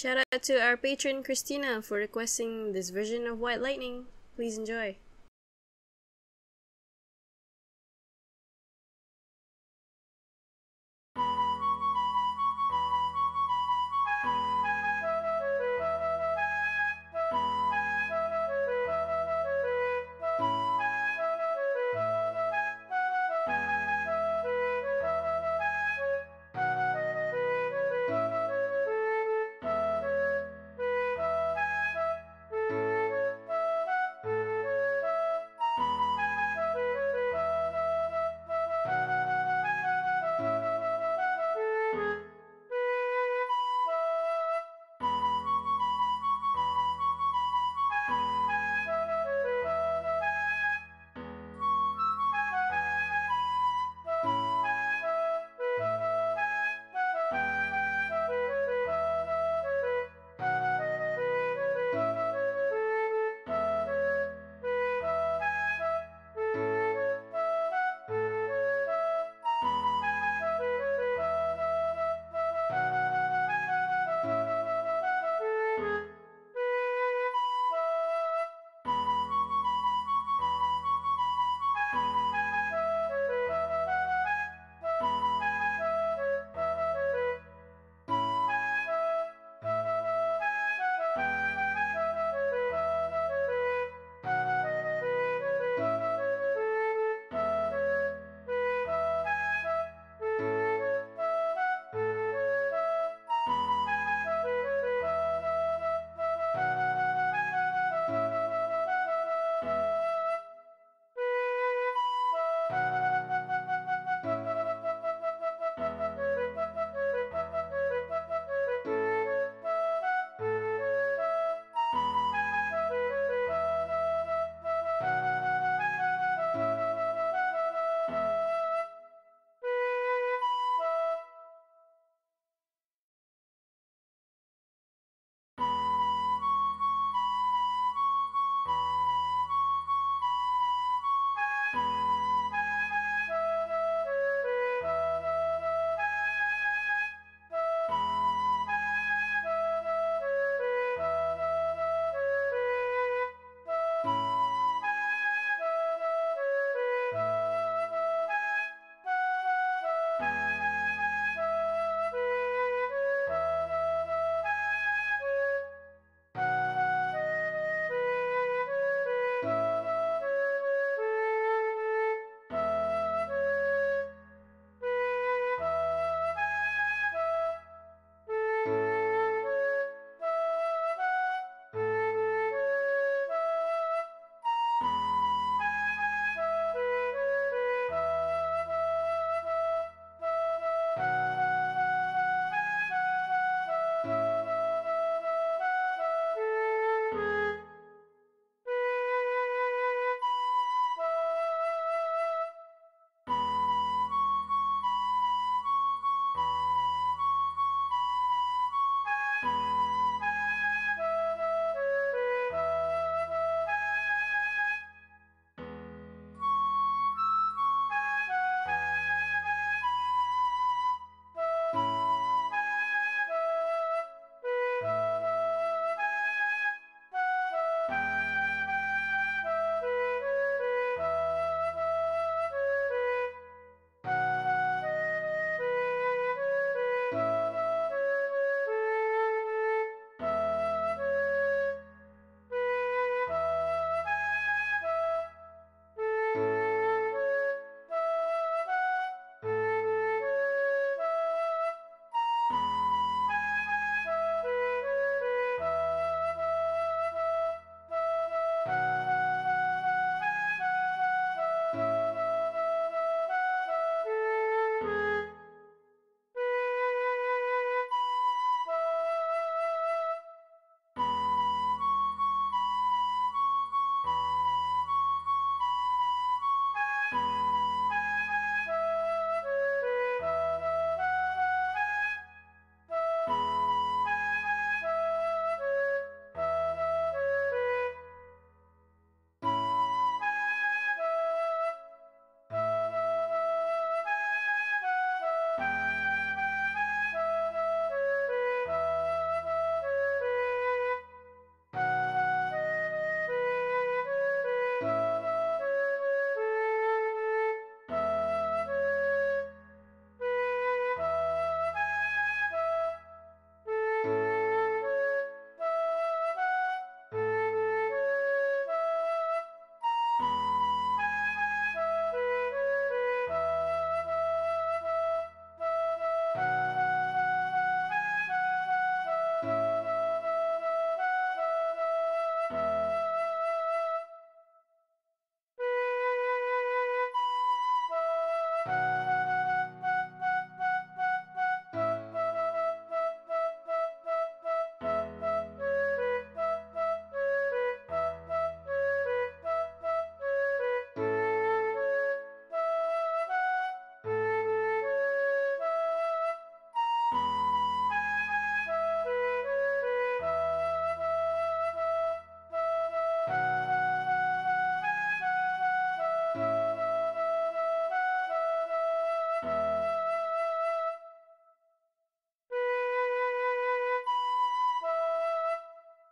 Shout out to our patron Christina for requesting this version of White Lightning. Please enjoy.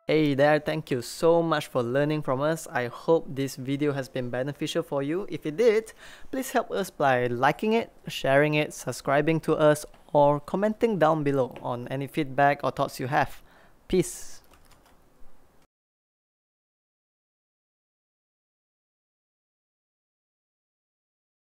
Hey there, thank you so much for learning from us. I hope this video has been beneficial for you. If it did, please help us by liking it, sharing it, subscribing to us, or commenting down below on any feedback or thoughts you have. Peace.